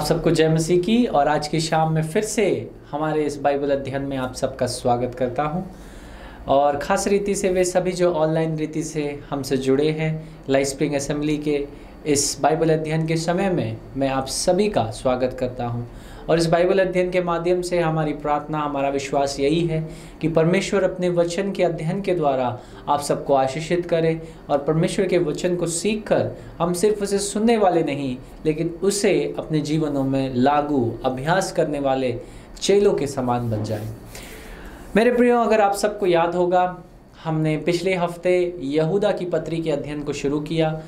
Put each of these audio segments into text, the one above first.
आप सबको जय मसीह की। और आज की शाम में फिर से हमारे इस बाइबल अध्ययन में आप सबका स्वागत करता हूं। और ख़ास रीति से वे सभी जो ऑनलाइन रीति से हमसे जुड़े हैं लाइफस्प्रिंग असेंबली के इस बाइबल अध्ययन के समय में मैं आप सभी का स्वागत करता हूं। और इस बाइबल अध्ययन के माध्यम से हमारी प्रार्थना, हमारा विश्वास यही है कि परमेश्वर अपने वचन के अध्ययन के द्वारा आप सबको आशीषित करे और परमेश्वर के वचन को सीखकर हम सिर्फ उसे सुनने वाले नहीं, लेकिन उसे अपने जीवनों में लागू अभ्यास करने वाले चेलों के समान बन जाए। मेरे प्रियो, अगर आप सबको याद होगा, हमने पिछले हफ्ते यहूदा की पत्री के अध्ययन को शुरू किया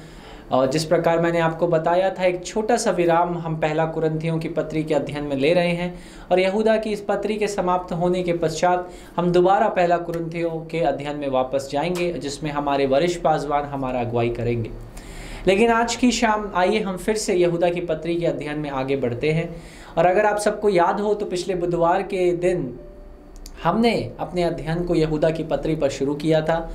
और जिस प्रकार मैंने आपको बताया था, एक छोटा सा विराम हम पहला कुरिन्थियों की पत्री के अध्ययन में ले रहे हैं और यहूदा की इस पत्री के समाप्त होने के पश्चात हम दोबारा पहला कुरिन्थियों के अध्ययन में वापस जाएंगे, जिसमें हमारे वरिष्ठ पासवान हमारा अगुवाई करेंगे। लेकिन आज की शाम आइए हम फिर से यहूदा की पत्री के अध्ययन में आगे बढ़ते हैं। और अगर आप सबको याद हो तो पिछले बुधवार के दिन हमने अपने अध्ययन को यहूदा की पत्री पर शुरू किया था।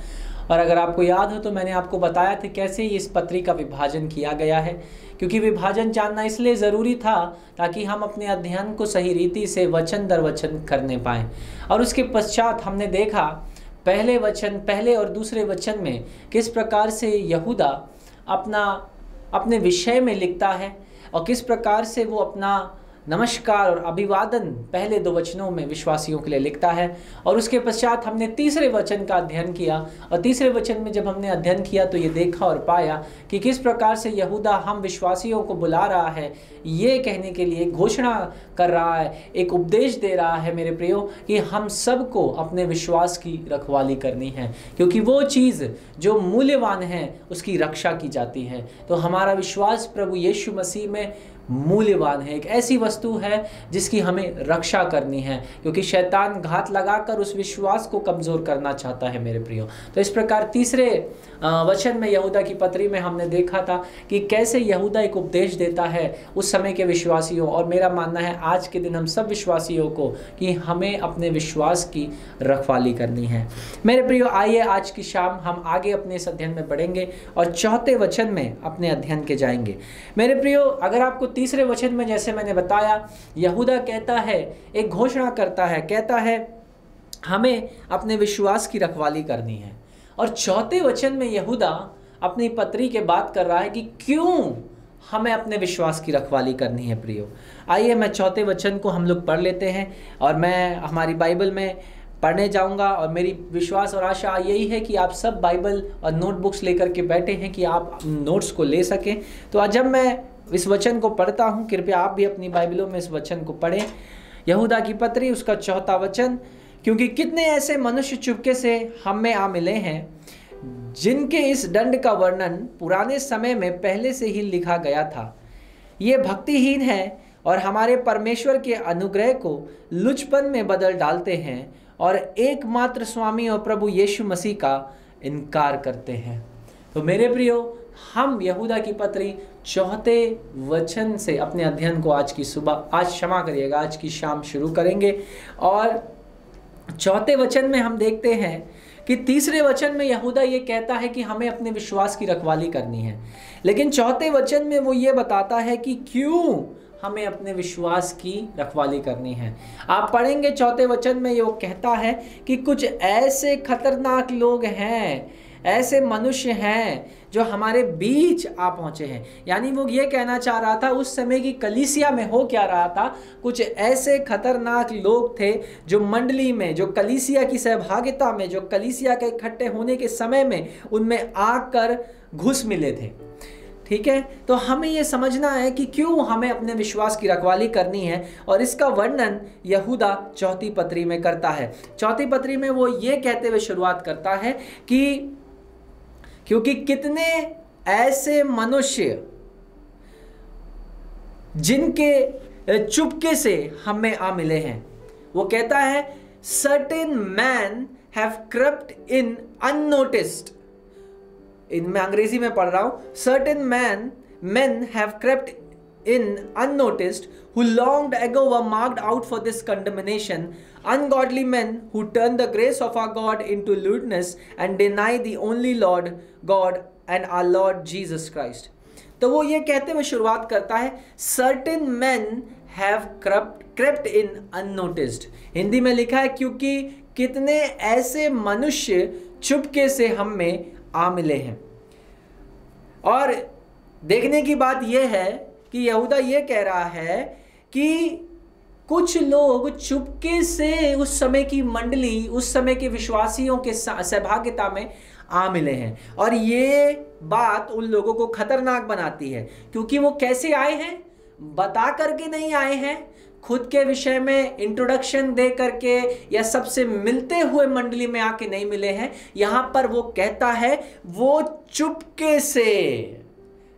और अगर आपको याद हो तो मैंने आपको बताया था कैसे इस पत्री का विभाजन किया गया है, क्योंकि विभाजन जानना इसलिए ज़रूरी था ताकि हम अपने अध्ययन को सही रीति से वचन दर वचन करने पाएँ। और उसके पश्चात हमने देखा पहले और दूसरे वचन में किस प्रकार से यहूदा अपने विषय में लिखता है और किस प्रकार से वो अपना नमस्कार और अभिवादन पहले दो वचनों में विश्वासियों के लिए लिखता है। और उसके पश्चात हमने तीसरे वचन का अध्ययन किया और तीसरे वचन में जब हमने अध्ययन किया तो ये देखा और पाया कि किस प्रकार से यहूदा हम विश्वासियों को बुला रहा है, ये कहने के लिए घोषणा कर रहा है, एक उपदेश दे रहा है मेरे प्रियो, कि हम सबको अपने विश्वास की रखवाली करनी है, क्योंकि वो चीज़ जो मूल्यवान है उसकी रक्षा की जाती है। तो हमारा विश्वास प्रभु यीशु मसीह में मूल्यवान है, एक ऐसी वस्तु है जिसकी हमें रक्षा करनी है, क्योंकि शैतान घात लगाकर उस विश्वास को कमज़ोर करना चाहता है मेरे प्रियो। तो इस प्रकार तीसरे वचन में यहूदा की पत्री में हमने देखा था कि कैसे यहूदा एक उपदेश देता है उस समय के विश्वासियों, और मेरा मानना है आज के दिन हम सब विश्वासियों को, कि हमें अपने विश्वास की रखवाली करनी है मेरे प्रियो। आइए आज की शाम हम आगे अपने इस अध्ययन में बढ़ेंगे और चौथे वचन में अपने अध्ययन के जाएंगे मेरे प्रियो। अगर आपको तीसरे वचन में जैसे मैंने बताया, यहूदा कहता है, एक घोषणा करता है, कहता है हमें अपने विश्वास की रखवाली करनी है। और चौथे वचन में यहूदा अपनी पत्री के बात कर रहा है कि क्यों हमें अपने विश्वास की रखवाली करनी है प्रियो। आइए मैं चौथे वचन को हम लोग पढ़ लेते हैं और मैं हमारी बाइबल में पढ़ने जाऊंगा। और मेरी विश्वास और आशा यही है कि आप सब बाइबल और नोटबुक्स लेकर के बैठे हैं कि आप नोट्स को ले सकें। तो जब मैं इस वचन को पढ़ता हूं, कृपया आप भी अपनी बाइबलों में इस वचन को पढ़ें, यहूदा की पत्री उसका चौथा वचन। क्योंकि कितने ऐसे मनुष्य चुपके से हम में आ मिले हैं, जिनके इस दंड का वर्णन पुराने समय में पहले से ही लिखा गया था। ये भक्तिहीन है और हमारे परमेश्वर के अनुग्रह को लुचपन में बदल डालते हैं और एकमात्र स्वामी और प्रभु यीशु मसीह का इनकार करते हैं। तो मेरे प्रियो, हम यहूदा की पत्री चौथे वचन से अपने अध्ययन को आज की शाम शुरू करेंगे। और चौथे वचन में हम देखते हैं कि तीसरे वचन में यहूदा ये कहता है कि हमें अपने विश्वास की रखवाली करनी है, लेकिन चौथे वचन में वो ये बताता है कि क्यों हमें अपने विश्वास की रखवाली करनी है। आप पढ़ेंगे चौथे वचन में ये वो कहता है कि कुछ ऐसे खतरनाक लोग हैं, ऐसे मनुष्य हैं जो हमारे बीच आ पहुँचे हैं। यानी वो ये कहना चाह रहा था, उस समय की कलीसिया में हो क्या रहा था, कुछ ऐसे खतरनाक लोग थे जो मंडली में, जो कलीसिया की सहभागिता में, जो कलीसिया के इकट्ठे होने के समय में उनमें आकर घुस मिले थे। ठीक है, तो हमें ये समझना है कि क्यों हमें अपने विश्वास की रखवाली करनी है, और इसका वर्णन यहूदा चौथी पत्री में करता है। चौथी पत्री में वो ये कहते हुए शुरुआत करता है कि क्योंकि कितने ऐसे मनुष्य जिनके चुपके से हमें आ मिले हैं। वो कहता है certain man have crept in unnoticed. मैं अंग्रेजी में पढ़ रहा हूं। Certain man have crept in unnoticed who long ago were marked out for this condemnation, ungodly men who turn the grace of our God into lewdness and deny the only Lord God and our Lord Jesus Christ. तो वो ये कहते हुए शुरुआत करता है, certain man have crept in unnoticed. Hindi में लिखा है क्योंकि कितने ऐसे मनुष्य चुपके से हम में आ मिले हैं। और देखने की बात यह है कि यहूदा ये कह रहा है कि कुछ लोग चुपके से उस समय की मंडली, उस समय के विश्वासियों के सहभागिता में आ मिले हैं, और ये बात उन लोगों को खतरनाक बनाती है क्योंकि वो कैसे आए हैं, बता करके नहीं आए हैं, खुद के विषय में इंट्रोडक्शन दे करके या सबसे मिलते हुए मंडली में आके नहीं मिले हैं। यहाँ पर वो कहता है वो चुपके से,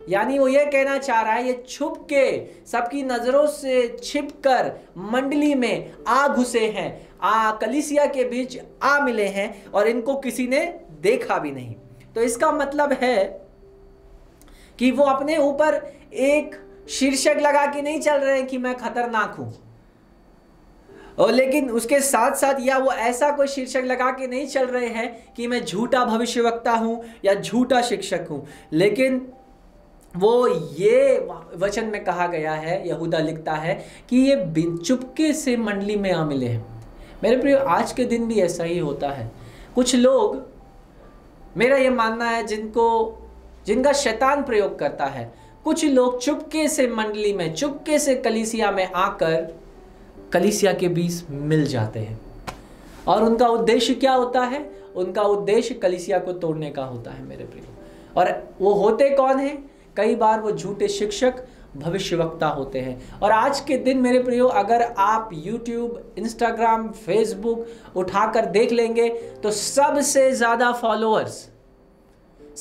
यानी वो ये कहना चाह रहा है ये छुप के, सबकी नजरों से छिपकर मंडली में आ घुसे हैं, कलीसिया के बीच आ मिले हैं और इनको किसी ने देखा भी नहीं। तो इसका मतलब है कि वो अपने ऊपर एक शीर्षक लगा के नहीं चल रहे हैं कि मैं खतरनाक हूं, और लेकिन उसके साथ साथ या वो ऐसा कोई शीर्षक लगा के नहीं चल रहे हैं कि मैं झूठा भविष्यवक्ता हूं या झूठा शिक्षक हूं, लेकिन वो ये वचन में कहा गया है, यहूदा लिखता है कि ये बिन चुपके से मंडली में आ मिले हैं। मेरे प्रिय, आज के दिन भी ऐसा ही होता है। कुछ लोग, मेरा ये मानना है, जिनका शैतान प्रयोग करता है, कुछ लोग चुपके से मंडली में, चुपके से कलीसिया में आकर कलीसिया के बीच मिल जाते हैं, और उनका उद्देश्य क्या होता है, उनका उद्देश्य कलीसिया को तोड़ने का होता है मेरे प्रिय। और वो होते कौन हैं? कई बार वो झूठे शिक्षक, भविष्यवक्ता होते हैं। और आज के दिन मेरे प्रियो, अगर आप YouTube, Instagram, Facebook उठाकर देख लेंगे तो सबसे ज़्यादा फॉलोअर्स,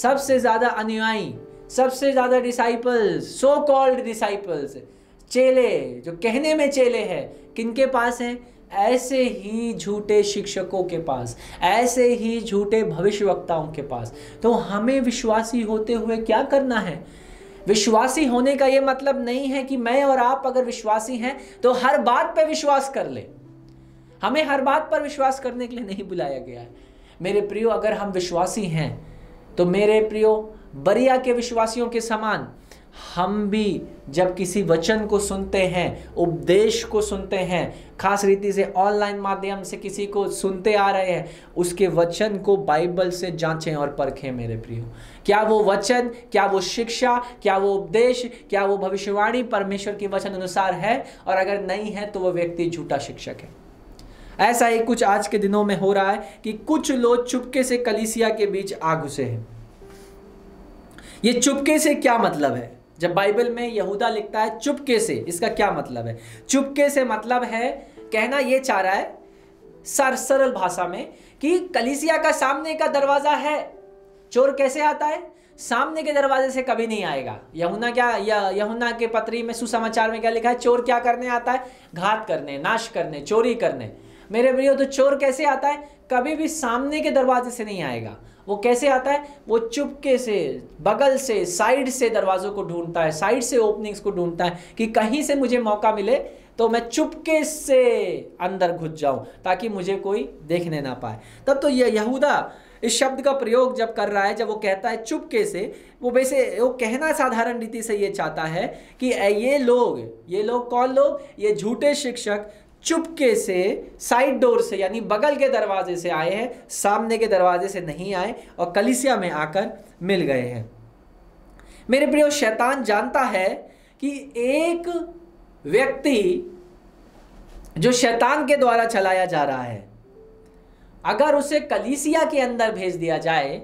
सबसे ज़्यादा अनुयायी, सबसे ज़्यादा डिसाइपल्स, सो कॉल्ड डिसाइपल्स, चेले जो कहने में चेले हैं, किनके पास हैं? ऐसे ही झूठे शिक्षकों के पास, ऐसे ही झूठे भविष्यवक्ताओं के पास। तो हमें विश्वासी होते हुए क्या करना है? विश्वासी होने का ये मतलब नहीं है कि मैं और आप अगर विश्वासी हैं तो हर बात पर विश्वास कर ले। हमें हर बात पर विश्वास करने के लिए नहीं बुलाया गया है मेरे प्रियो। अगर हम विश्वासी हैं तो मेरे प्रियो, बरिया के विश्वासियों के समान हम भी जब किसी वचन को सुनते हैं, उपदेश को सुनते हैं, खास रीति से ऑनलाइन माध्यम से किसी को सुनते आ रहे हैं, उसके वचन को बाइबल से जांचें और परखें मेरे प्रियो। क्या वो वचन, क्या वो शिक्षा, क्या वो उपदेश, क्या वो भविष्यवाणी परमेश्वर के वचन अनुसार है? और अगर नहीं है तो वो व्यक्ति झूठा शिक्षक है। ऐसा ही कुछ आज के दिनों में हो रहा है कि कुछ लोग चुपके से कलीसिया के बीच आ घुसे हैं। ये चुपके से क्या मतलब है? जब बाइबल में यहूदा लिखता है चुपके से, इसका क्या मतलब है? चुपके से मतलब है, कहना ये चाह रहा है सरल भाषा में कि कलीसिया का सामने का दरवाज़ा है। चोर कैसे आता है? सामने के दरवाजे से कभी नहीं आएगा। यहूदा के पत्री में, सुसमाचार में क्या लिखा है? चोर क्या करने आता है? घात करने, नाश करने, चोरी करने। मेरे प्रियो, तो चोर कैसे आता है? कभी भी सामने के दरवाजे से नहीं आएगा। वो कैसे आता है? वो चुपके से, बगल से, साइड से दरवाज़ों को ढूंढता है, साइड से ओपनिंग्स को ढूंढता है कि कहीं से मुझे मौका मिले तो मैं चुपके से अंदर घुस जाऊं ताकि मुझे कोई देखने ना पाए। तब तो ये यहूदा इस शब्द का प्रयोग जब कर रहा है, जब वो कहता है चुपके से, वो कहना साधारण रीति से ये चाहता है कि ये लोग कौन लोग? ये झूठे शिक्षक चुपके से, साइड डोर से, यानी बगल के दरवाजे से आए हैं, सामने के दरवाजे से नहीं आए और कलीसिया में आकर मिल गए हैं। मेरे प्रियो, शैतान जानता है कि एक व्यक्ति जो शैतान के द्वारा चलाया जा रहा है, अगर उसे कलीसिया के अंदर भेज दिया जाए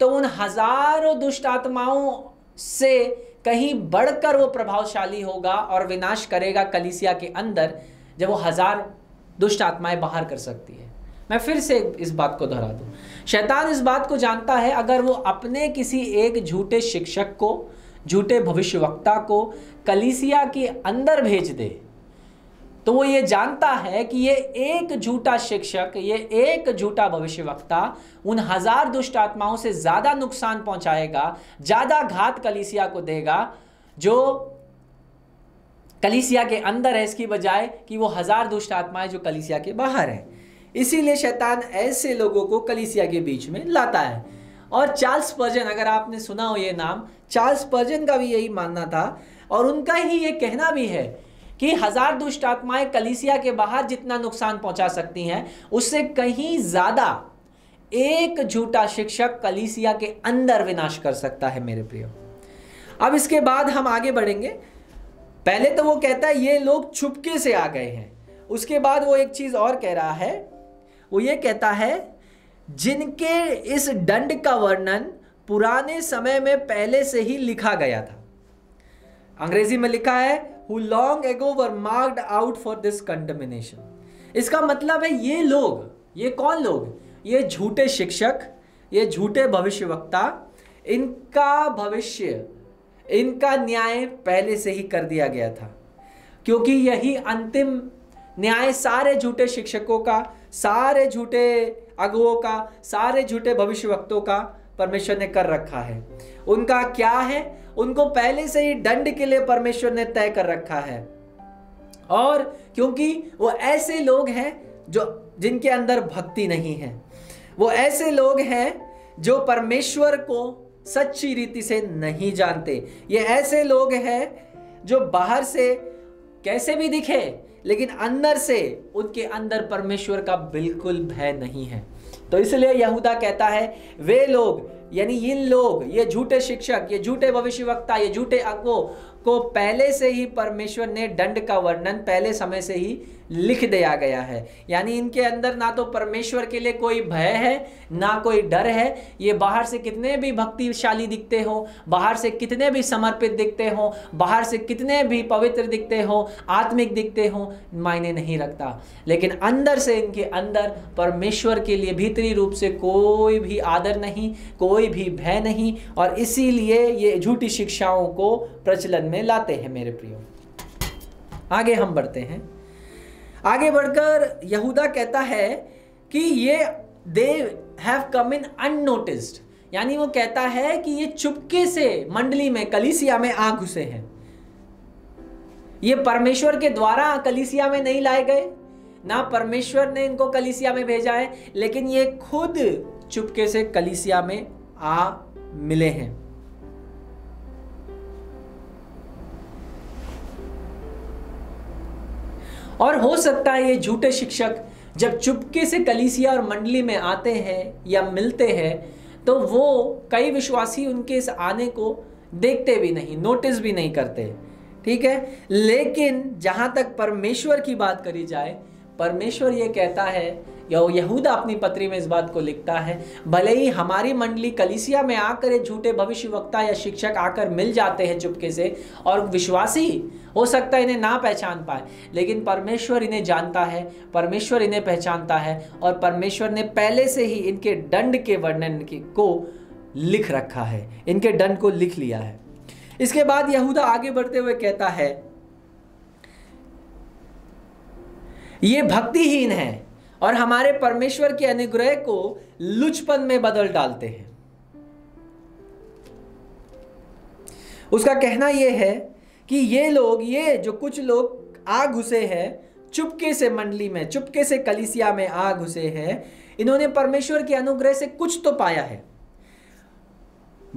तो उन हजारों दुष्ट आत्माओं से कहीं बढ़कर वो प्रभावशाली होगा और विनाश करेगा कलीसिया के अंदर, जब वो हजार दुष्ट आत्माएं बाहर कर सकती है। मैं फिर से इस बात को दोहरा दूं, शैतान इस बात को जानता है, अगर वो अपने किसी एक झूठे शिक्षक को, झूठे भविष्यवक्ता को कलीसिया के अंदर भेज दे, तो वो ये जानता है कि ये एक झूठा शिक्षक, ये एक झूठा भविष्यवक्ता उन हजार दुष्ट आत्माओं से ज़्यादा नुकसान पहुंचाएगा, ज़्यादा घात कलीसिया को देगा, जो कलीसिया के अंदर है, इसकी बजाय कि वो हजार दुष्ट आत्माएं जो कलीसिया के बाहर हैं। इसीलिए शैतान ऐसे लोगों को कलीसिया के बीच में लाता है। और चार्ल्स स्पर्जन, अगर आपने सुना हो ये नाम, चार्ल्स स्पर्जन का भी यही मानना था और उनका ही ये कहना भी है कि 1000 दुष्ट आत्माएं कलीसिया के बाहर जितना नुकसान पहुंचा सकती हैं, उससे कहीं ज़्यादा एक झूठा शिक्षक कलीसिया के अंदर विनाश कर सकता है मेरे प्रियो। अब इसके बाद हम आगे बढ़ेंगे। पहले तो वो कहता है ये लोग छुपके से आ गए हैं, उसके बाद वो एक चीज़ और कह रहा है, वो ये कहता है जिनके इस दंड का वर्णन पुराने समय में पहले से ही लिखा गया था। अंग्रेजी में लिखा है who long ago were marked out for this condemnation। इसका मतलब है ये लोग, ये कौन लोग? ये झूठे शिक्षक, ये झूठे भविष्यवक्ता, इनका भविष्य, इनका न्याय पहले से ही कर दिया गया था, क्योंकि यही अंतिम न्याय सारे झूठे शिक्षकों का, सारे झूठे अगुओं का, सारे झूठे भविष्यवक्तों का परमेश्वर ने कर रखा है। उनका क्या है? उनको पहले से ही दंड के लिए परमेश्वर ने तय कर रखा है। और क्योंकि वो ऐसे लोग हैं जो जिनके अंदर भक्ति नहीं है, वो ऐसे लोग हैं जो परमेश्वर को सच्ची रीति से नहीं जानते, ये ऐसे लोग हैं जो बाहर से कैसे भी दिखे लेकिन अंदर से उनके अंदर परमेश्वर का बिल्कुल भय नहीं है। तो इसलिए यहूदा कहता है वे लोग, यानी इन लोग, ये झूठे शिक्षक, ये झूठे भविष्यवक्ता, ये झूठे अगुओं को पहले से ही परमेश्वर ने दंड का वर्णन पहले समय से ही लिख दिया गया है। यानी इनके अंदर ना तो परमेश्वर के लिए कोई भय है, ना कोई डर है। ये बाहर से कितने भी भक्तिशाली दिखते हो, बाहर से कितने भी समर्पित दिखते हो, बाहर से कितने भी पवित्र दिखते हो, आत्मिक दिखते हो, मायने नहीं रखता। लेकिन अंदर से, इनके अंदर परमेश्वर के लिए भीतरी रूप से कोई भी आदर नहीं, कोई भी भय नहीं, और इसीलिए ये झूठी शिक्षाओं को प्रचलन में लाते हैं मेरे प्रियो। आगे हम बढ़ते हैं। आगे बढ़कर यहूदा कहता है कि ये they have come in unnoticed, यानी वो कहता है कि ये चुपके से मंडली में, कलीसिया में आ घुसे हैं। ये परमेश्वर के द्वारा कलीसिया में नहीं लाए गए, ना परमेश्वर ने इनको कलीसिया में भेजा है, लेकिन ये खुद चुपके से कलीसिया में आ मिले हैं। और हो सकता है ये झूठे शिक्षक जब चुपके से कलीसिया और मंडली में आते हैं या मिलते हैं, तो वो कई विश्वासी उनके इस आने को देखते भी नहीं, नोटिस भी नहीं करते, ठीक है। लेकिन जहाँ तक परमेश्वर की बात करी जाए, परमेश्वर ये कहता है, या यहूदा अपनी पत्री में इस बात को लिखता है, भले ही हमारी मंडली कलीसिया में आकर ये झूठे भविष्यवक्ता या शिक्षक आकर मिल जाते हैं चुपके से, और विश्वासी हो सकता है इन्हें ना पहचान पाए, लेकिन परमेश्वर इन्हें जानता है, परमेश्वर इन्हें पहचानता है, और परमेश्वर ने पहले से ही इनके दंड के वर्णन को लिख रखा है, इनके दंड को लिख लिया है। इसके बाद यहूदा आगे बढ़ते हुए कहता है ये भक्तिहीन है और हमारे परमेश्वर के अनुग्रह को लुचपन में बदल डालते हैं। उसका कहना यह है कि ये लोग, ये जो कुछ लोग आ घुसे हैं चुपके से मंडली में, चुपके से कलीसिया में आ घुसे हैं, इन्होंने परमेश्वर के अनुग्रह से कुछ तो पाया है,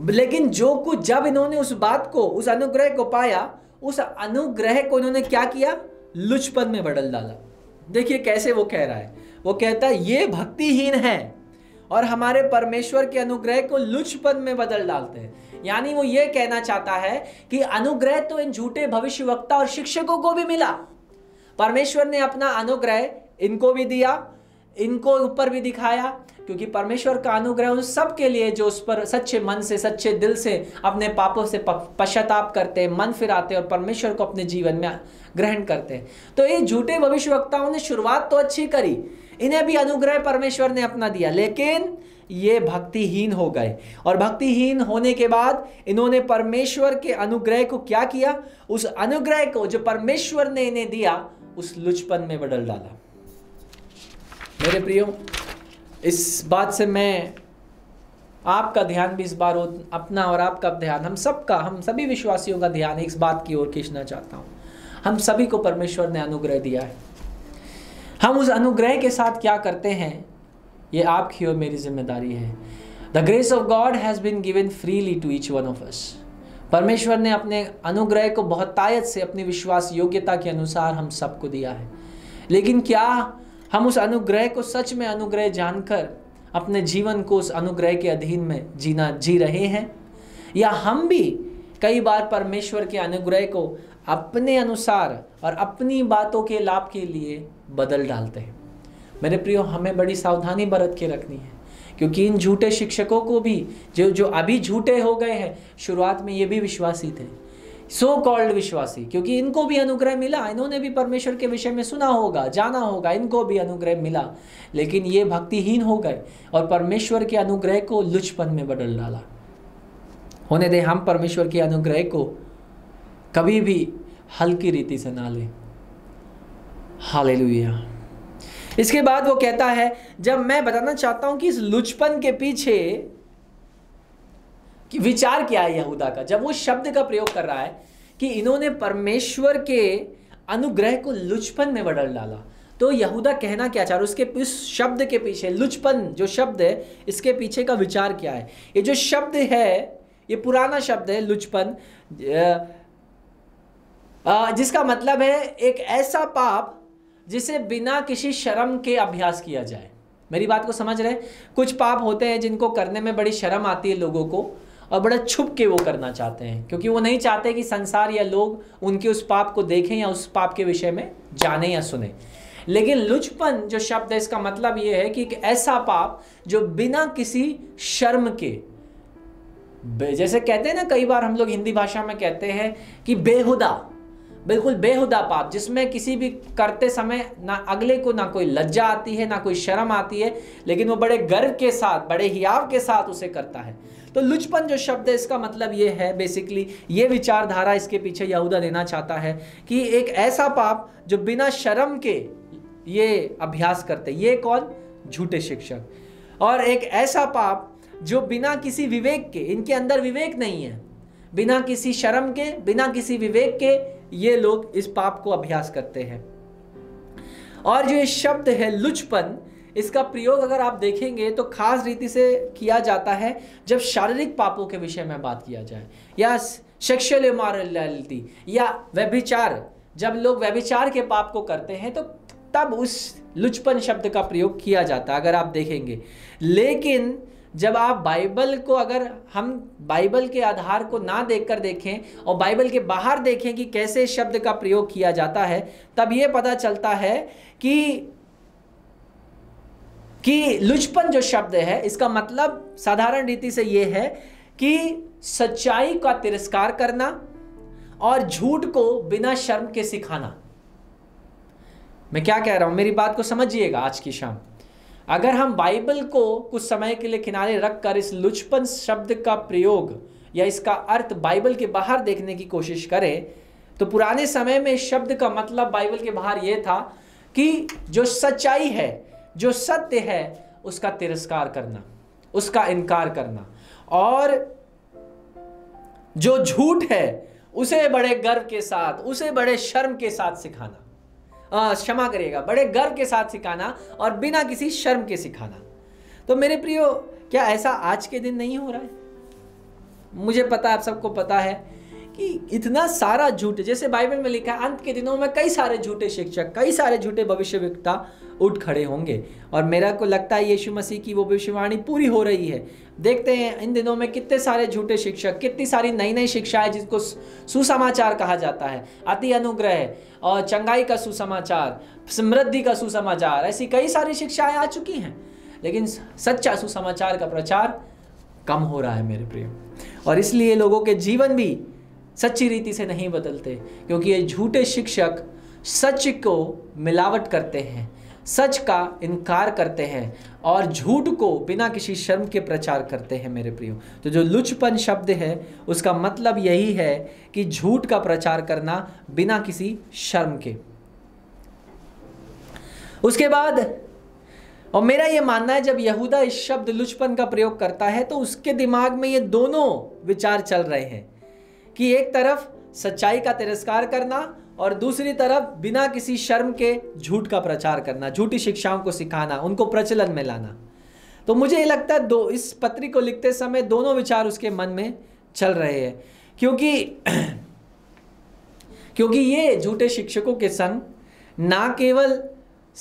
लेकिन जो कुछ, जब इन्होंने उस बात को, उस अनुग्रह को पाया, उस अनुग्रह को इन्होंने क्या किया? लुचपन में बदल डाला। देखिए कैसे वो कह रहा है। वो कहता है ये भक्तिहीन है और हमारे परमेश्वर के अनुग्रह को लुचपन में बदल डालते हैं। यानी वो ये कहना चाहता है कि अनुग्रह तो इन झूठे भविष्यवक्ता और शिक्षकों को भी मिला, परमेश्वर ने अपना अनुग्रह इनको भी दिया, इनको ऊपर भी दिखाया, क्योंकि परमेश्वर का अनुग्रह उन सब के लिए जो उस पर सच्चे मन से, सच्चे दिल से, अपने पापों से पश्चाताप करते हैं, मन फिराते हैं और परमेश्वर को अपने जीवन में ग्रहण करते हैं। तो ये झूठे भविष्यवक्ताओं ने शुरुआत तो अच्छी करी, इन्हें भी अनुग्रह परमेश्वर ने अपना दिया, लेकिन ये भक्तिहीन हो गए और भक्तिहीन होने के बाद इन्होंने परमेश्वर के अनुग्रह को क्या किया? उस अनुग्रह को जो परमेश्वर ने इन्हें दिया, उस लुचपन में बदल डाला। मेरे प्रियो, इस बात से मैं आपका ध्यान भी इस बार अपना और आपका ध्यान, हम सबका, हम सभी विश्वासियों का ध्यान इस बात की ओर खींचना चाहता हूँ। हम सभी को परमेश्वर ने अनुग्रह दिया है, हम उस अनुग्रह के साथ क्या करते हैं ये आपकी और मेरी जिम्मेदारी है। The grace of God has been given freely to each one of us. परमेश्वर ने अपने अनुग्रह को बहुतायत से अपनी विश्वास योग्यता के अनुसार हम सबको दिया है। लेकिन क्या हम उस अनुग्रह को सच में अनुग्रह जानकर अपने जीवन को उस अनुग्रह के अधीन में जी रहे हैं, या हम भी कई बार परमेश्वर के अनुग्रह को अपने अनुसार और अपनी बातों के लाभ के लिए बदल डालते हैं? मेरे प्रियो, हमें बड़ी सावधानी बरत के रखनी है, क्योंकि इन झूठे शिक्षकों को भी जो अभी झूठे हो गए हैं, शुरुआत में ये भी विश्वासी थे, सो कॉल्ड विश्वासी, क्योंकि इनको भी अनुग्रह मिला, इन्होंने भी परमेश्वर के विषय में सुना होगा, जाना होगा, इनको भी अनुग्रह मिला, लेकिन ये भक्तिहीन हो गए और परमेश्वर के अनुग्रह को लुचपन में बदल डाला। होने दे हम परमेश्वर के अनुग्रह को कभी भी हल्की रीति से ना लें। हालेलुया। इसके बाद वो कहता है, जब मैं बताना चाहता हूं कि इस लुचपन के पीछे कि विचार क्या है यहूदा का, जब वो शब्द का प्रयोग कर रहा है कि इन्होंने परमेश्वर के अनुग्रह को लुचपन में बदल डाला, तो यहूदा कहना क्या चाह रहा है? उसके इस शब्द के पीछे, लुचपन जो शब्द है, इसके पीछे का विचार क्या है? ये जो शब्द है, ये पुराना शब्द है लुचपन, जिसका मतलब है एक ऐसा पाप जिसे बिना किसी शर्म के अभ्यास किया जाए। मेरी बात को समझ रहे? कुछ पाप होते हैं जिनको करने में बड़ी शर्म आती है लोगों को, और बड़ा छुप के वो करना चाहते हैं, क्योंकि वो नहीं चाहते कि संसार या लोग उनके उस पाप को देखें या उस पाप के विषय में जाने या सुने। लेकिन लुचपन जो शब्द है, इसका मतलब ये है कि एक ऐसा पाप जो बिना किसी शर्म के, जैसे कहते हैं ना, कई बार हम लोग हिंदी भाषा में कहते हैं कि बेहुदा, बिल्कुल बेहुदा पाप, जिसमें किसी भी करते समय ना अगले को ना कोई लज्जा आती है, ना कोई शर्म आती है, लेकिन वो बड़े गर्व के साथ, बड़े हियाव के साथ उसे करता है। तो लुचपन जो शब्द है, इसका मतलब ये है, बेसिकली ये विचारधारा इसके पीछे यहूदा देना चाहता है कि एक ऐसा पाप जो बिना शर्म के ये अभ्यास करते, ये कौन? झूठे शिक्षक। और एक ऐसा पाप जो बिना किसी विवेक के, इनके अंदर विवेक नहीं है, बिना किसी शर्म के, बिना किसी विवेक के ये लोग इस पाप को अभ्यास करते हैं। और जो ये शब्द है लुचपन, इसका प्रयोग अगर आप देखेंगे तो खास रीति से किया जाता है जब शारीरिक पापों के विषय में बात किया जाए, या सेक्सुअल इमोरलिटी, या व्यभिचार, जब लोग व्यभिचार के पाप को करते हैं तो तब उस लुचपन शब्द का प्रयोग किया जाता है, अगर आप देखेंगे। लेकिन जब आप बाइबल को, अगर हम बाइबल के आधार को ना देखकर देखें और बाइबल के बाहर देखें कि कैसे शब्द का प्रयोग किया जाता है, तब ये पता चलता है कि लुचपन जो शब्द है, इसका मतलब साधारण रीति से ये है कि सच्चाई का तिरस्कार करना और झूठ को बिना शर्म के सिखाना। मैं क्या कह रहा हूं, मेरी बात को समझिएगा आज की शाम। अगर हम बाइबल को कुछ समय के लिए किनारे रखकर इस लुचपन शब्द का प्रयोग या इसका अर्थ बाइबल के बाहर देखने की कोशिश करें, तो पुराने समय में इस शब्द का मतलब बाइबल के बाहर ये था कि जो सच्चाई है, जो सत्य है, उसका तिरस्कार करना, उसका इनकार करना, और जो झूठ है उसे बड़े गर्व के साथ, उसे बड़े शर्म के साथ सिखाना, क्षमा करिएगा, बड़े गर्व के साथ सिखाना और बिना किसी शर्म के सिखाना। तो मेरे प्रियो, क्या ऐसा आज के दिन नहीं हो रहा है? मुझे पता है, आप सबको पता है कि इतना सारा झूठ, जैसे बाइबल में लिखा है, अंत के दिनों में कई सारे झूठे शिक्षक, कई सारे झूठे भविष्यवक्ता उठ खड़े होंगे। और मेरा को लगता है यीशु मसीह की वो भविष्यवाणी पूरी हो रही है। देखते हैं इन दिनों में कितने सारे झूठे शिक्षक, कितनी सारी नई नई शिक्षाएं जिसको सुसमाचार कहा जाता है, अति अनुग्रह और चंगाई का सुसमाचार, समृद्धि का सुसमाचार, ऐसी कई सारी शिक्षाएँ आ चुकी हैं, लेकिन सच्चा सुसमाचार का प्रचार कम हो रहा है मेरे प्रिय। और इसलिए लोगों के जीवन भी सच्ची रीति से नहीं बदलते, क्योंकि ये झूठे शिक्षक सच को मिलावट करते हैं, सच का इनकार करते हैं और झूठ को बिना किसी शर्म के प्रचार करते हैं मेरे प्रियो। तो जो लुचपन शब्द है, उसका मतलब यही है कि झूठ का प्रचार करना बिना किसी शर्म के। उसके बाद, और मेरा ये मानना है, जब यहूदा इस शब्द लुचपन का प्रयोग करता है तो उसके दिमाग में ये दोनों विचार चल रहे हैं कि एक तरफ सच्चाई का तिरस्कार करना और दूसरी तरफ बिना किसी शर्म के झूठ का प्रचार करना, झूठी शिक्षाओं को सिखाना, उनको प्रचलन में लाना। तो मुझे लगता है इस पत्री को लिखते समय दोनों विचार उसके मन में चल रहे हैं। क्योंकि ये झूठे शिक्षकों के संग ना केवल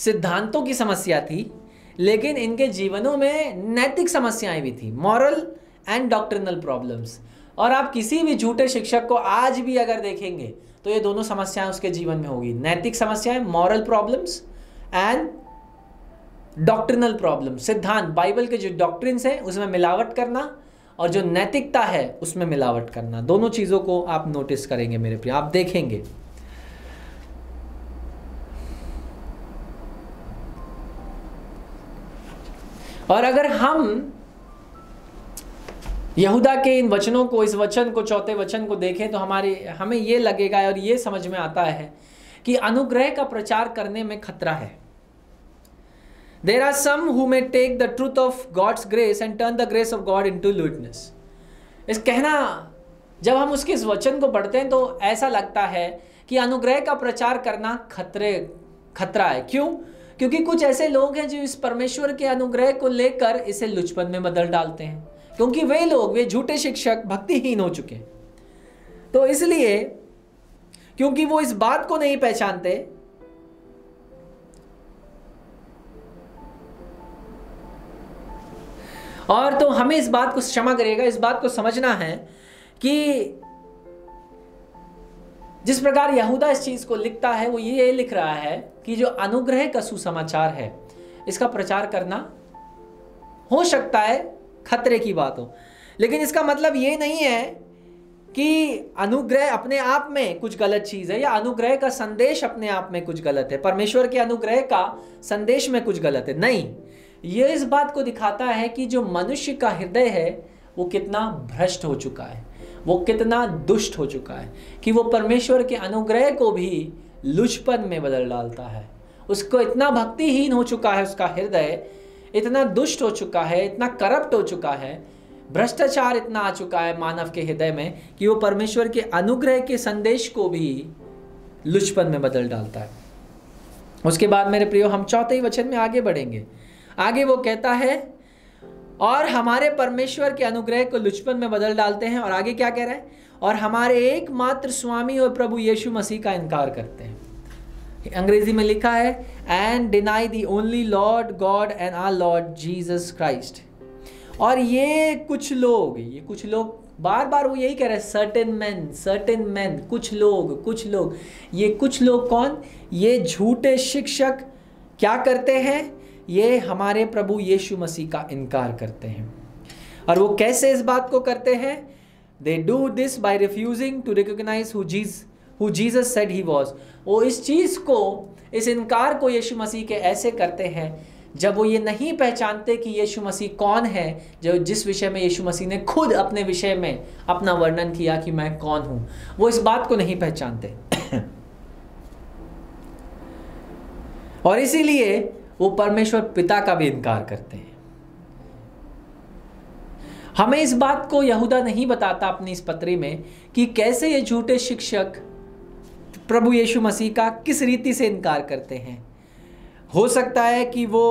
सिद्धांतों की समस्या थी, लेकिन इनके जीवनों में नैतिक समस्याएं भी थी, मॉरल एंड डॉक्ट्रिनल प्रॉब्लम्स। और आप किसी भी झूठे शिक्षक को आज भी अगर देखेंगे तो ये दोनों समस्याएं उसके जीवन में होगी, नैतिक समस्याएं, moral problems and doctrinal problem, सिद्धांत, बाइबल के जो डॉक्ट्रिन्स हैं उसमें मिलावट करना और जो नैतिकता है उसमें मिलावट करना, दोनों चीज़ों को आप नोटिस करेंगे मेरे प्रिय, आप देखेंगे। और अगर हम यहूदा के इन वचनों को, इस वचन को, चौथे वचन को देखें तो हमें ये लगेगा और ये समझ में आता है कि अनुग्रह का प्रचार करने में खतरा है। There are some who may take the truth of God's grace and turn the grace of God into lewdness. इस कहना, जब हम उसके इस वचन को पढ़ते हैं तो ऐसा लगता है कि अनुग्रह का प्रचार करना खतरा है। क्यों? क्योंकि कुछ ऐसे लोग हैं जो इस परमेश्वर के अनुग्रह को लेकर इसे लुचपन में बदल डालते हैं, क्योंकि वे झूठे शिक्षक भक्तिहीन हो चुके हैं। तो इसलिए क्योंकि वो इस बात को नहीं पहचानते और तो हमें इस बात को, क्षमा करिएगा, इस बात को समझना है कि जिस प्रकार यहूदा इस चीज़ को लिखता है वो ये लिख रहा है कि जो अनुग्रह का सुसमाचार है इसका प्रचार करना हो सकता है खतरे की बात हो, लेकिन इसका मतलब ये नहीं है कि अनुग्रह अपने आप में कुछ गलत चीज़ है या अनुग्रह का संदेश अपने आप में कुछ गलत है, परमेश्वर के अनुग्रह का संदेश में कुछ गलत है। नहीं, ये इस बात को दिखाता है कि जो मनुष्य का हृदय है वो कितना भ्रष्ट हो चुका है, वो कितना दुष्ट हो चुका है कि वो परमेश्वर के अनुग्रह को भी लुचपन में बदल डालता है। उसको इतना भक्तिहीन हो चुका है, उसका हृदय इतना दुष्ट हो चुका है, इतना करप्ट हो चुका है, भ्रष्टाचार इतना आ चुका है मानव के हृदय में कि वो परमेश्वर के अनुग्रह के संदेश को भी लुचपन में बदल डालता है। उसके बाद मेरे प्रियो, हम चौथे वचन में आगे बढ़ेंगे। आगे वो कहता है, और हमारे परमेश्वर के अनुग्रह को लुचपन में बदल डालते हैं, और आगे क्या कह रहा है, और हमारे एकमात्र स्वामी और प्रभु यीशु मसीह का इनकार करते हैं। अंग्रेजी में लिखा है, and deny the only Lord God and our Lord Jesus Christ. और ये कुछ लोग बार बार वो यही कह रहे हैं, सर्टेन मैन, कुछ लोग, ये कुछ लोग कौन? ये झूठे शिक्षक क्या करते हैं? ये हमारे प्रभु यीशु मसीह का इनकार करते हैं। और वो कैसे इस बात को करते हैं? They do this by refusing to recognise who Jesus said he was. वो इस चीज़ को, इस इनकार को यीशु मसीह के ऐसे करते हैं जब वो ये नहीं पहचानते कि यीशु मसीह कौन है, जो जिस विषय में यीशु मसीह ने खुद अपने विषय में अपना वर्णन किया कि मैं कौन हूँ, वो इस बात को नहीं पहचानते। और इसीलिए वो परमेश्वर पिता का भी इनकार करते हैं। हमें इस बात को यहूदा नहीं बताता अपनी इस पत्री में कि कैसे ये झूठे शिक्षक प्रभु यीशु मसीह का किस रीति से इनकार करते हैं। हो सकता है कि वो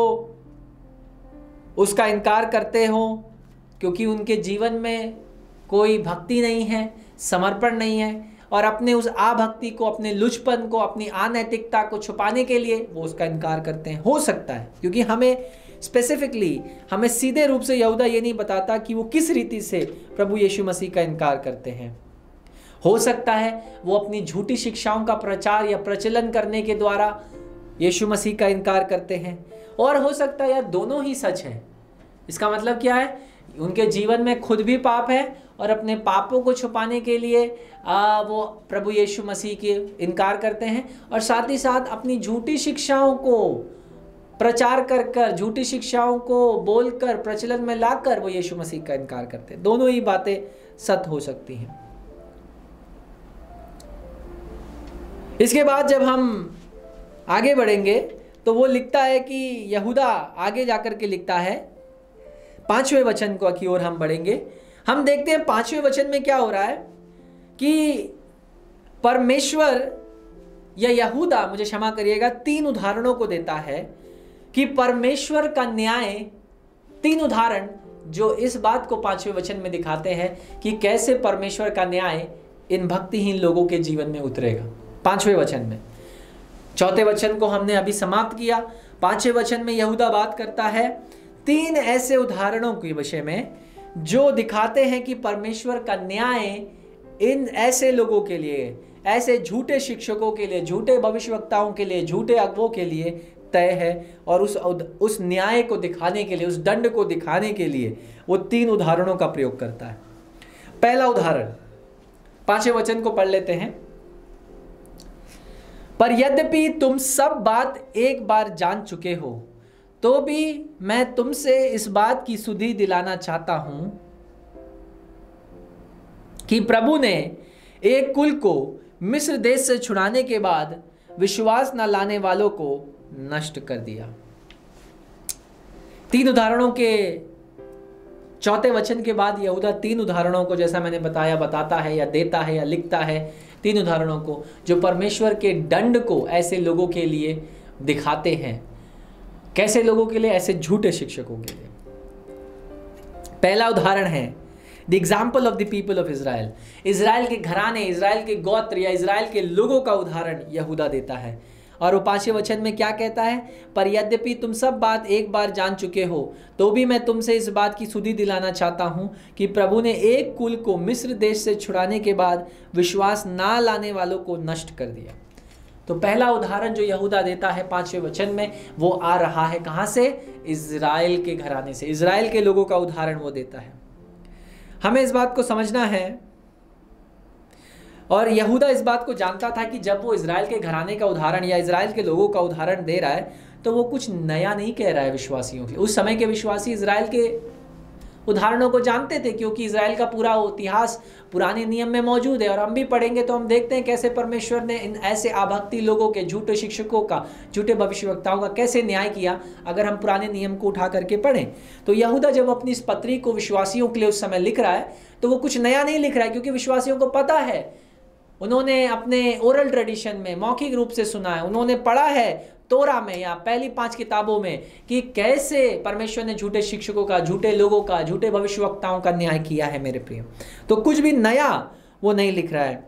उसका इनकार करते हों क्योंकि उनके जीवन में कोई भक्ति नहीं है, समर्पण नहीं है, और अपने उस आभक्ति को, अपने लुचपन को, अपनी अनैतिकता को छुपाने के लिए वो उसका इनकार करते हैं। हो सकता है, क्योंकि हमें स्पेसिफिकली, हमें सीधे रूप से यहूदा ये नहीं बताता कि वो किस रीति से प्रभु यीशु मसीह का इनकार करते हैं। हो सकता है वो अपनी झूठी शिक्षाओं का प्रचार या प्रचलन करने के द्वारा यीशु मसीह का इनकार करते हैं, और हो सकता है यार दोनों ही सच है। इसका मतलब क्या है? उनके जीवन में खुद भी पाप है और अपने पापों को छुपाने के लिए वो प्रभु यीशु मसीह के इनकार करते हैं, और साथ ही साथ अपनी झूठी शिक्षाओं को प्रचार कर, झूठी शिक्षाओं को बोलकर, प्रचलन में लाकर वो यीशु मसीह का इनकार करते हैं। दोनों ही बातें सत्य हो सकती हैं। इसके बाद जब हम आगे बढ़ेंगे तो वो लिखता है कि यहूदा आगे जाकर के लिखता है, पांचवें वचन को की ओर हम बढ़ेंगे। हम देखते हैं पांचवें वचन में क्या हो रहा है कि परमेश्वर या यहूदा, मुझे क्षमा करिएगा, तीन उदाहरणों को देता है कि परमेश्वर का न्याय, तीन उदाहरण जो इस बात को पांचवें वचन में दिखाते हैं कि कैसे परमेश्वर का न्याय इन भक्तिहीन लोगों के जीवन में उतरेगा। पांचवें वचन में, चौथे वचन को हमने अभी समाप्त किया। पांचवें वचन में यहूदा बात करता है तीन ऐसे उदाहरणों के विषय में जो दिखाते हैं कि परमेश्वर का न्याय इन ऐसे लोगों के लिए, ऐसे झूठे शिक्षकों के लिए, झूठे भविष्यवक्ताओं के लिए, झूठे अगुवों के लिए तय है। और उस न्याय को दिखाने के लिए, उस दंड को दिखाने के लिए वो तीन उदाहरणों का प्रयोग करता है। पहला उदाहरण, पांचवें वचन को पढ़ लेते हैं। पर यद्यपि तुम सब बात एक बार जान चुके हो तो भी मैं तुमसे इस बात की सुधि दिलाना चाहता हूं कि प्रभु ने एक कुल को मिस्र देश से छुड़ाने के बाद विश्वास न लाने वालों को नष्ट कर दिया। तीन उदाहरणों के चौथे वचन के बाद यहूदा तीन उदाहरणों को, जैसा मैंने बताया, बताता है या देता है या लिखता है, तीन उदाहरणों को जो परमेश्वर के दंड को ऐसे लोगों के लिए दिखाते हैं। कैसे लोगों के लिए? ऐसे झूठे शिक्षकों के लिए। पहला उदाहरण है the example of the people of Israel, Israel के घराने, इसराइल के गोत्र या इसराइल के लोगों का उदाहरण यहूदा देता है। और वो पांचवें वचन में क्या कहता है? पर यद्यपि तुम सब बात एक बार जान चुके हो तो भी मैं तुमसे इस बात की सुधि दिलाना चाहता हूँ कि प्रभु ने एक कुल को मिस्र देश से छुड़ाने के बाद विश्वास ना लाने वालों को नष्ट कर दिया। तो पहला उदाहरण जो यहूदा देता है पांचवें वचन में वो आ रहा है कहाँ से? इसराइल के घराने से, इसराइल के लोगों का उदाहरण वो देता है। हमें इस बात को समझना है, और यहूदा इस बात को जानता था कि जब वो इसराइल के घराने का उदाहरण या इसराइल के लोगों का उदाहरण दे रहा है तो वो कुछ नया नहीं कह रहा है विश्वासियों के। उस समय के विश्वासी इसराइल के उदाहरणों को जानते थे क्योंकि इसराइल का पूरा इतिहास पुराने नियम में मौजूद है। और हम भी पढ़ेंगे तो हम देखते हैं कैसे परमेश्वर ने इन ऐसे आभक्ति लोगों के, झूठे शिक्षकों का, झूठे भविष्यवक्ताओं का कैसे न्याय किया। अगर हम पुराने नियम को उठा करके पढ़ें तो यहूदा जब अपनी इस पत्री को विश्वासियों के लिए उस समय लिख रहा है तो वो कुछ नया नहीं लिख रहा है क्योंकि विश्वासियों को पता है, उन्होंने अपने ओरल ट्रेडिशन में मौखिक रूप से सुना है, उन्होंने पढ़ा है तोरा में या पहली 5 किताबों में कि कैसे परमेश्वर ने झूठे शिक्षकों का, झूठे लोगों का, झूठे भविष्यवक्ताओं का न्याय किया है। मेरे प्रिय, तो कुछ भी नया वो नहीं लिख रहा है।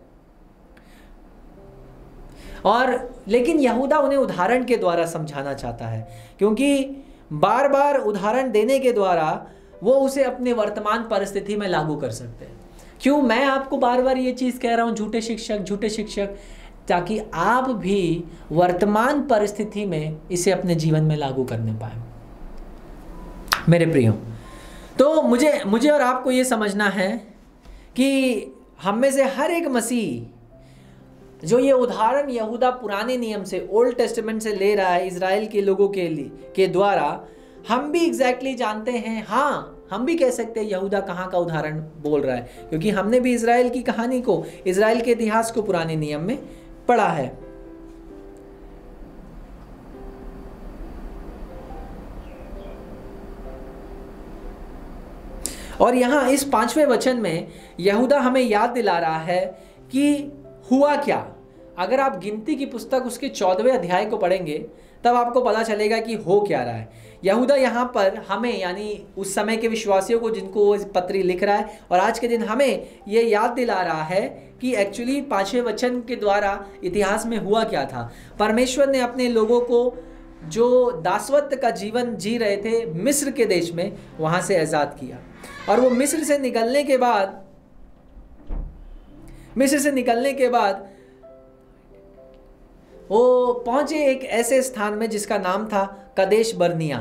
और लेकिन यहूदा उन्हें उदाहरण के द्वारा समझाना चाहता है क्योंकि बार बार उदाहरण देने के द्वारा वो उसे अपने वर्तमान परिस्थिति में लागू कर सकते हैं। क्यों मैं आपको बार बार ये चीज़ कह रहा हूँ, झूठे शिक्षक, झूठे शिक्षक, ताकि आप भी वर्तमान परिस्थिति में इसे अपने जीवन में लागू करने पाए। मेरे प्रियो, तो मुझे और आपको ये समझना है कि हम में से हर एक मसीह जो ये उदाहरण यहूदा पुराने नियम से, ओल्ड टेस्टामेंट से ले रहा है इजराइल के लोगों के लिए के द्वारा, हम भी एग्जैक्टली जानते हैं। हाँ, हम भी कह सकते हैं यहूदा कहाँ का उदाहरण बोल रहा है क्योंकि हमने भी इजराइल की कहानी को, इजराइल के इतिहास को पुराने नियम में पढ़ा है। और यहाँ इस पांचवें वचन में यहूदा हमें याद दिला रहा है कि हुआ क्या। अगर आप गिनती की पुस्तक उसके 14वें अध्याय को पढ़ेंगे तब आपको पता चलेगा कि हो क्या रहा है। यहूदा यहाँ पर हमें, यानी उस समय के विश्वासियों को जिनको वो पत्री लिख रहा है, और आज के दिन हमें ये याद दिला रहा है कि एक्चुअली पांचवें वचन के द्वारा इतिहास में हुआ क्या था। परमेश्वर ने अपने लोगों को जो दासवत्व का जीवन जी रहे थे मिस्र के देश में, वहाँ से आज़ाद किया। और वो मिस्र से निकलने के बाद वो पहुँचे एक ऐसे स्थान में जिसका नाम था कदेश बर्निया।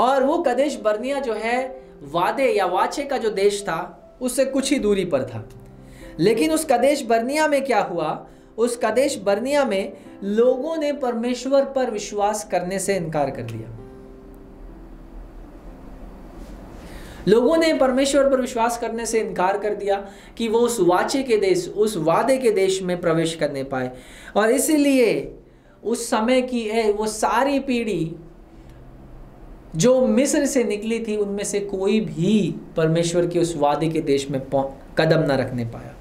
और वो कदेश बर्निया जो है वादे या वाचे का जो देश था उससे कुछ ही दूरी पर था। लेकिन उस कदेश बर्निया में क्या हुआ? उस कदेश बर्निया में लोगों ने परमेश्वर पर विश्वास करने से इनकार कर दिया। लोगों ने परमेश्वर पर विश्वास करने से इनकार कर दिया कि वो उस वाचे के देश, उस वादे के देश में प्रवेश करने पाए। और इसीलिए उस समय की वो सारी पीढ़ी जो मिस्र से निकली थी उनमें से कोई भी परमेश्वर के उस वादे के देश में कदम ना रखने पाया।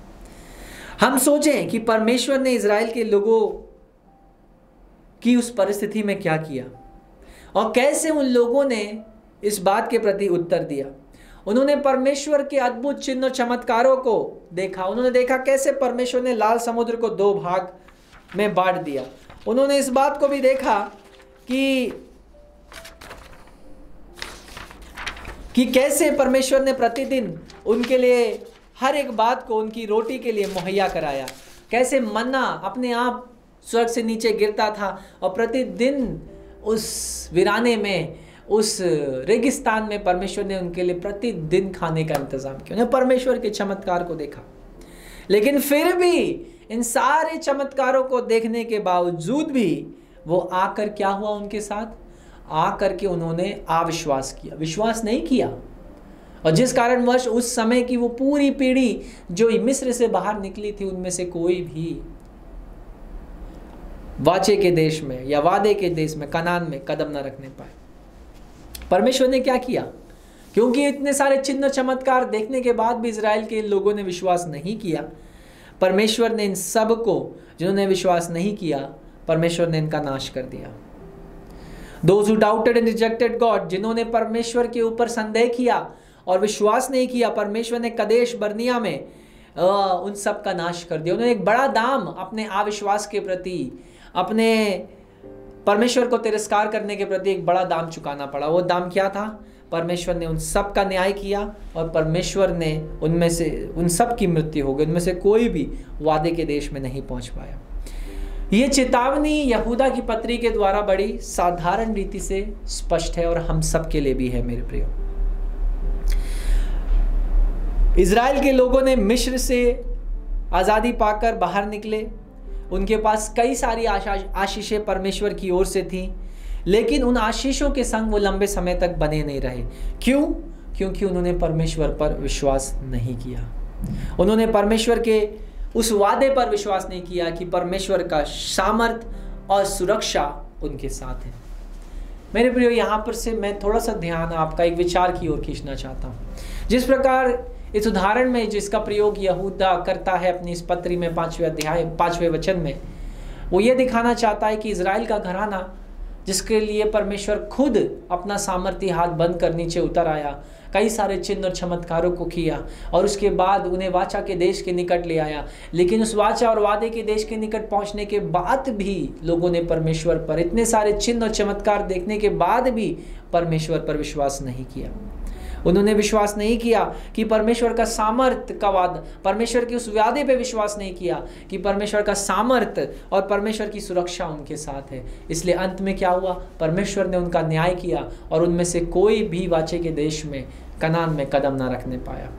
हम सोचें कि परमेश्वर ने इजराइल के लोगों की उस परिस्थिति में क्या किया और कैसे उन लोगों ने इस बात के प्रति उत्तर दिया। उन्होंने परमेश्वर के अद्भुत चिन्ह और चमत्कारों को देखा। उन्होंने देखा कैसे परमेश्वर ने लाल समुद्र को दो भाग में बांट दिया। उन्होंने इस बात को भी देखा कि कैसे परमेश्वर ने प्रतिदिन उनके लिए हर एक बात को उनकी रोटी के लिए मुहैया कराया। कैसे मन्ना अपने आप स्वर्ग से नीचे गिरता था और प्रतिदिन उस वीराने में, उस रेगिस्तान में परमेश्वर ने उनके लिए प्रतिदिन खाने का इंतज़ाम किया। उन्हें परमेश्वर के चमत्कार को देखा। लेकिन फिर भी इन सारे चमत्कारों को देखने के बावजूद भी वो आकर क्या हुआ उनके साथ? आकर के उन्होंने अविश्वास किया, विश्वास नहीं किया। और जिस कारणवश उस समय की वो पूरी पीढ़ी जो मिस्र से बाहर निकली थी, उनमें से कोई भी वाचे के देश में या वादे के देश में, कनान में कदम न रखने पाए। परमेश्वर ने क्या किया? क्योंकि इतने सारे चिन्ह चमत्कार देखने के बाद भी इजराइल के लोगों ने विश्वास नहीं किया, परमेश्वर ने इन सब को, जिन्होंने विश्वास नहीं किया, परमेश्वर ने इनका नाश कर दिया। Those who doubted and rejected God, जिन्होंने परमेश्वर के ऊपर संदेह किया और विश्वास नहीं किया, परमेश्वर ने कदेश बर्निया में उन सब का नाश कर दिया। उन्होंने एक बड़ा दाम अपने अविश्वास के प्रति, अपने परमेश्वर को तिरस्कार करने के प्रति एक बड़ा दाम चुकाना पड़ा। वो दाम क्या था? परमेश्वर ने उन सब का न्याय किया और परमेश्वर ने उनमें से उन सब की मृत्यु हो गई। उनमें से कोई भी वादे के देश में नहीं पहुंच पाया। ये चेतावनी यहूदा की पत्री के द्वारा बड़ी साधारण रीति से स्पष्ट है और हम सब के लिए भी है। मेरे प्रियो, इजराइल के लोगों ने मिस्र से आज़ादी पाकर बाहर निकले। उनके पास कई सारी आशीषें परमेश्वर की ओर से थीं, लेकिन उन आशीषों के संग वो लंबे समय तक बने नहीं रहे। क्यों? क्योंकि उन्होंने परमेश्वर पर विश्वास नहीं किया। उन्होंने परमेश्वर के उस वादे पर विश्वास नहीं किया कि परमेश्वर का सामर्थ्य और सुरक्षा उनके साथ है। मेरे प्रियो, यहाँ पर से मैं थोड़ा सा ध्यान आपका एक विचार की ओर खींचना चाहता हूँ। जिस प्रकार इस उदाहरण में जिसका प्रयोग यहूदा करता है अपनी इस पत्री में 5वें अध्याय 5वें वचन में, वो ये दिखाना चाहता है कि इजराइल का घराना, जिसके लिए परमेश्वर खुद अपना सामर्थ्य हाथ बंद कर नीचे उतर आया, कई सारे चिन्ह और चमत्कारों को किया और उसके बाद उन्हें वाचा के देश के निकट ले आया, लेकिन उस वाचा और वादे के देश के निकट पहुंचने के बाद भी लोगों ने परमेश्वर पर, इतने सारे चिन्ह और चमत्कार देखने के बाद भी परमेश्वर पर विश्वास नहीं किया। उन्होंने विश्वास नहीं किया कि परमेश्वर का सामर्थ्य का वादा, परमेश्वर के उस वादे पे विश्वास नहीं किया कि परमेश्वर का सामर्थ्य और परमेश्वर की सुरक्षा उनके साथ है। इसलिए अंत में क्या हुआ? परमेश्वर ने उनका न्याय किया और उनमें से कोई भी वाचे के देश में, कनान में कदम ना रखने पाया।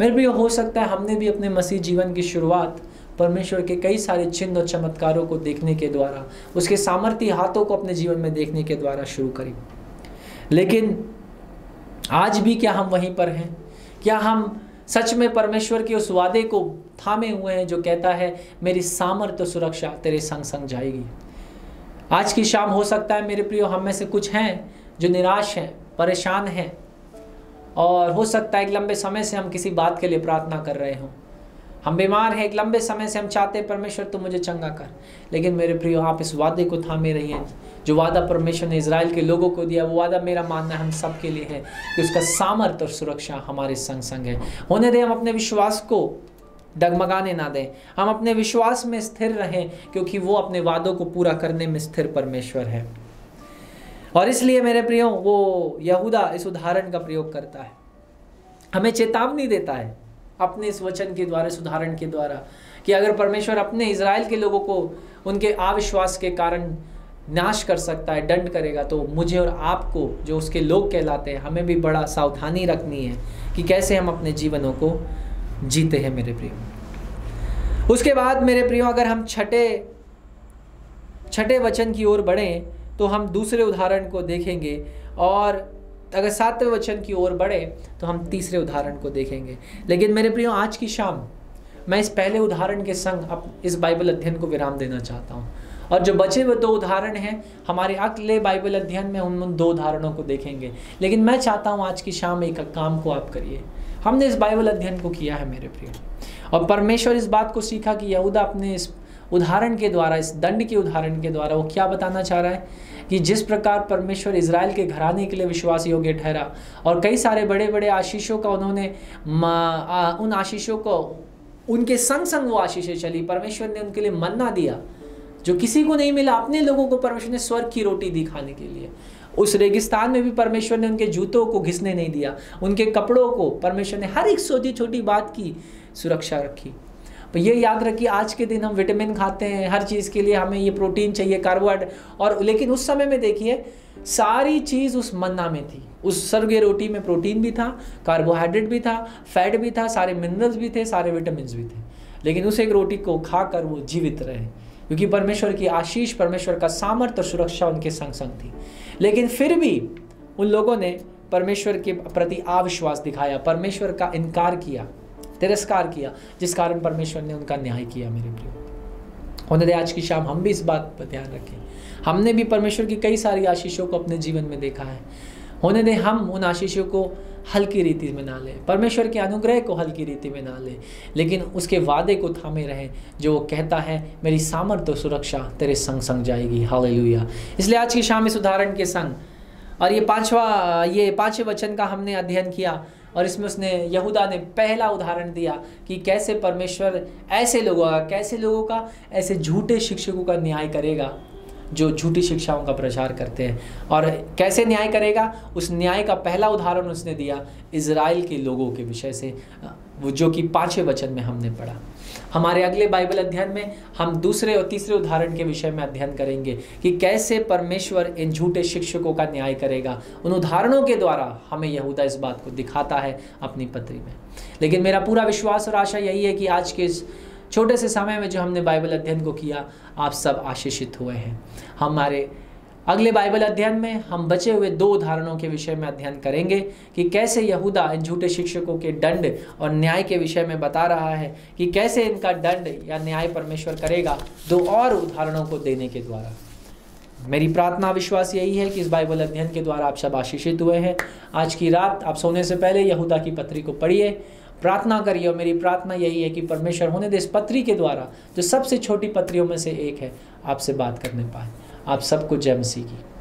मेरे प्रिय, हो सकता है हमने भी अपने मसीह जीवन की शुरुआत परमेश्वर के कई सारे चिन्ह और चमत्कारों को देखने के द्वारा, उसके सामर्थ्य हाथों को अपने जीवन में देखने के द्वारा शुरू करी। लेकिन आज भी क्या हम वहीं पर हैं? क्या हम सच में परमेश्वर के उस वादे को थामे हुए हैं जो कहता है मेरी सामर्थ्य सुरक्षा तेरे संग संग जाएगी? आज की शाम हो सकता है मेरे प्रियो हम में से कुछ हैं जो निराश हैं, परेशान हैं, और हो सकता है एक लंबे समय से हम किसी बात के लिए प्रार्थना कर रहे हों। हम बीमार हैं, एक लंबे समय से हम चाहते हैं परमेश्वर तो मुझे चंगा कर। लेकिन मेरे प्रियो, आप इस वादे को थामे रहिए। जो वादा परमेश्वर ने इजराइल के लोगों को दिया, वो वादा मेरा मानना हम सब के लिए है कि उसका सामर्थ्य और सुरक्षा हमारे संग संग है। होने दें हम अपने विश्वास को डगमगाने ना दें, हम अपने विश्वास में स्थिर रहें, क्योंकि वो अपने वादों को पूरा करने में स्थिर परमेश्वर है। और इसलिए मेरे प्रियो, वो यहूदा इस उदाहरण का प्रयोग करता है, हमें चेतावनी देता है अपने इस वचन के द्वारा, इस उदाहरण के द्वारा, कि अगर परमेश्वर अपने इजराइल के लोगों को उनके अविश्वास के कारण नाश कर सकता है, दंड करेगा, तो मुझे और आपको जो उसके लोग कहलाते हैं, हमें भी बड़ा सावधानी रखनी है कि कैसे हम अपने जीवनों को जीते हैं। मेरे प्रियो, उसके बाद मेरे प्रियो, अगर हम छठे वचन की ओर बढ़ें तो हम दूसरे उदाहरण को देखेंगे, और अगर 7वें वचन की ओर बढ़े तो हम तीसरे उदाहरण को देखेंगे। लेकिन मेरे प्रियो, आज की शाम मैं इस पहले उदाहरण के संग इस बाइबल अध्ययन को विराम देना चाहता हूँ, और जो बचे हुए 2 उदाहरण हैं हमारे अगले बाइबल अध्ययन में, उन 2 उदाहरणों को देखेंगे। लेकिन मैं चाहता हूँ आज की शाम एक काम को आप करिए। हमने इस बाइबल अध्ययन को किया है मेरे प्रियो, और परमेश्वर इस बात को सीखा कि यहूदा अपने इस उदाहरण के द्वारा, इस दंड के उदाहरण के द्वारा वो क्या बताना चाह रहा है कि जिस प्रकार परमेश्वर इज़राइल के घराने के लिए विश्वास योग्य ठहरा और कई सारे बड़े बड़े आशीषों का उन्होंने उन आशीषों को उनके संग संग वो आशीषें चली। परमेश्वर ने उनके लिए मन्ना दिया जो किसी को नहीं मिला, अपने लोगों को परमेश्वर ने स्वर्ग की रोटी दी खाने के लिए। उस रेगिस्तान में भी परमेश्वर ने उनके जूतों को घिसने नहीं दिया, उनके कपड़ों को परमेश्वर ने हर एक छोटी छोटी बात की सुरक्षा रखी। तो ये याद रखिए, आज के दिन हम विटामिन खाते हैं, हर चीज़ के लिए हमें ये प्रोटीन चाहिए, कार्बोहाइड्रेट और, लेकिन उस समय में देखिए सारी चीज़ उस मन्ना में थी। उस स्वर्गीय रोटी में प्रोटीन भी था, कार्बोहाइड्रेट भी था, फैट भी था, सारे मिनरल्स भी थे, सारे विटामिन भी थे, लेकिन उस एक रोटी को खाकर वो जीवित रहे क्योंकि परमेश्वर की आशीष, परमेश्वर का सामर्थ्य और सुरक्षा उनके संग संग थी। लेकिन फिर भी उन लोगों ने परमेश्वर के प्रति अविश्वास दिखाया, परमेश्वर का इनकार किया, तिरस्कार किया, जिस कारण परमेश्वर ने उनका न्याय किया। मेरे प्रियो, उन्हें आज की शाम हम भी इस बात पर ध्यान रखें। हमने भी परमेश्वर की कई सारी आशीषों को अपने जीवन में देखा है, होने दें हम उन आशीषों को हल्की रीति में ना लें, परमेश्वर के अनुग्रह को हल्की रीति में ना लें, लेकिन उसके वादे को थामे रहें जो वो कहता है, मेरी सामर्थ्य सुरक्षा तेरे संग संग जाएगी। हालेलुया। इसलिए आज की शाम इस उदाहरण के संग और ये पाँचवें वचन का हमने अध्ययन किया और इसमें उसने यहूदा ने पहला उदाहरण दिया कि कैसे परमेश्वर ऐसे लोगों का ऐसे झूठे शिक्षकों का न्याय करेगा जो झूठी शिक्षाओं का प्रचार करते हैं। और कैसे न्याय करेगा, उस न्याय का पहला उदाहरण उसने दिया इज़राइल के लोगों के विषय से, जो कि 5वें वचन में हमने पढ़ा। हमारे अगले बाइबल अध्ययन में हम दूसरे और तीसरे उदाहरण के विषय में अध्ययन करेंगे कि कैसे परमेश्वर इन झूठे शिक्षकों का न्याय करेगा। उन उदाहरणों के द्वारा हमें यहूदा इस बात को दिखाता है अपनी पत्री में। लेकिन मेरा पूरा विश्वास और आशा यही है कि आज के इस छोटे से समय में जो हमने बाइबल अध्ययन को किया, आप सब आशीषित हुए हैं। हमारे अगले बाइबल अध्ययन में हम बचे हुए 2 उदाहरणों के विषय में अध्ययन करेंगे कि कैसे यहूदा इन झूठे शिक्षकों के दंड और न्याय के विषय में बता रहा है कि कैसे इनका दंड या न्याय परमेश्वर करेगा 2 और उदाहरणों को देने के द्वारा। मेरी प्रार्थना विश्वास यही है कि इस बाइबल अध्ययन के द्वारा आप सब आशीषित हुए हैं। आज की रात आप सोने से पहले यहूदा की पत्री को पढ़िए, प्रार्थना करिए और मेरी प्रार्थना यही है कि परमेश्वर होने दे इस पत्री के द्वारा, जो सबसे छोटी पत्रियों में से एक है, आपसे बात करने पाए। आप सबको जय मसीह की।